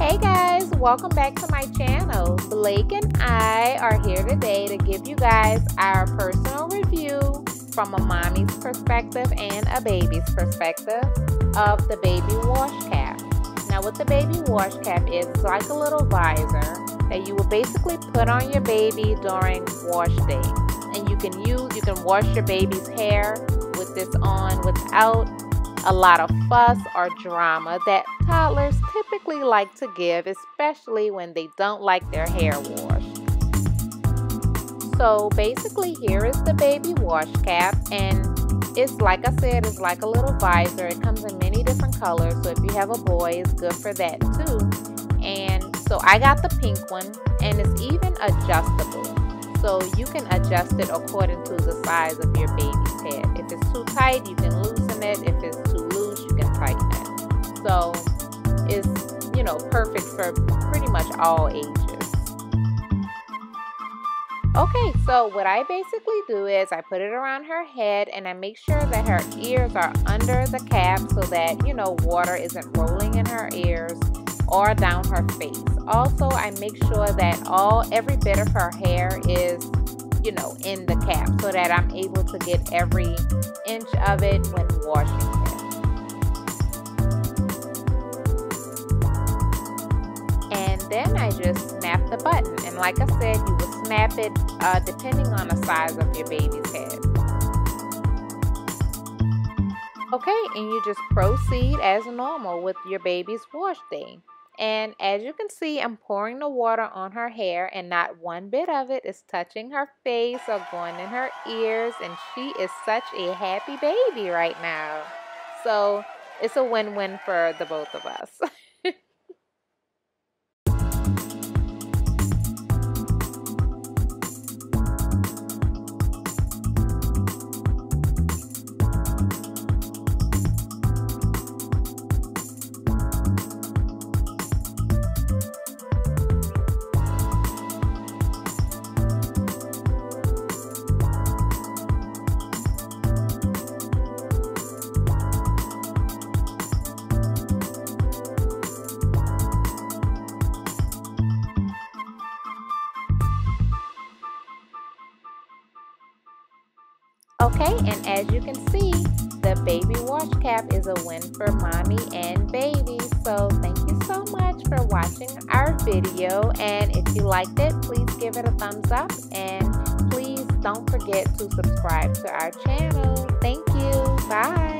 Hey guys, welcome back to my channel. Blake and I are here today to give you guys our personal review from a mommy's perspective and a baby's perspective of the baby wash cap. Now what the baby wash cap is, it's like a little visor that you will basically put on your baby during wash day. And you can wash your baby's hair with this on without a lot of fuss or drama that toddlers typically like to give, especially when they don't like their hair washed. So basically here is the baby wash cap, and it's like I said, it's like a little visor. It comes in many different colors, so if you have a boy, it's good for that too. And so I got the pink one, and it's even adjustable. So you can adjust it according to the size of your baby's head. If it's too tight, you can loosen it. If it's too loose, you can tighten it. So it's, you know, perfect for pretty much all ages. Okay, so what I basically do is I put it around her head and I make sure that her ears are under the cap so that, you know, water isn't rolling in her ears or down her face. Also, I make sure that every bit of her hair is, you know, in the cap so that I'm able to get every inch of it when washing it. Then I just snap the button, and like I said, you will snap it depending on the size of your baby's head. Okay, and you just proceed as normal with your baby's wash day. And as you can see, I'm pouring the water on her hair, and not one bit of it is touching her face or going in her ears, and she is such a happy baby right now. So it's a win-win for the both of us. Okay, and as you can see, the baby wash cap is a win for mommy and baby. So thank you so much for watching our video, and if you liked it, please give it a thumbs up, and please don't forget to subscribe to our channel. Thank you. Bye.